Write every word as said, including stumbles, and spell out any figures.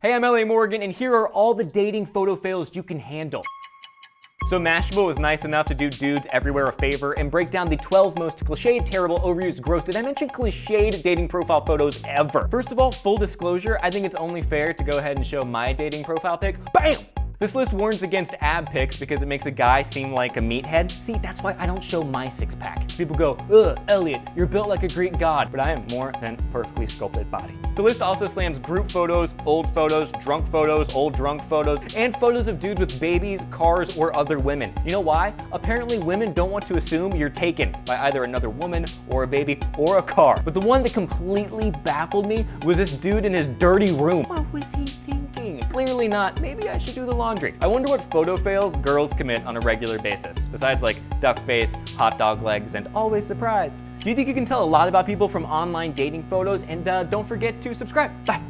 Hey, I'm Elliott Morgan, and here are all the dating photo fails you can handle. So Mashable was nice enough to do dudes everywhere a favor and break down the twelve most cliched, terrible, overused, gross, did I mention cliched dating profile photos ever? First of all, full disclosure, I think it's only fair to go ahead and show my dating profile pic. BAM! This list warns against ab pics because it makes a guy seem like a meathead. See, that's why I don't show my six pack. People go, ugh, Elliott, you're built like a Greek god, but I am more than perfectly sculpted body. The list also slams group photos, old photos, drunk photos, old drunk photos, and photos of dudes with babies, cars, or other women. You know why? Apparently women don't want to assume you're taken by either another woman or a baby or a car. But the one that completely baffled me was this dude in his dirty room. What was he thinking? Clearly not, maybe I should do the laundry. I wonder what photo fails girls commit on a regular basis, besides like duck face, hot dog legs, and always surprised. Do you think you can tell a lot about people from online dating photos? And uh, don't forget to subscribe. Bye.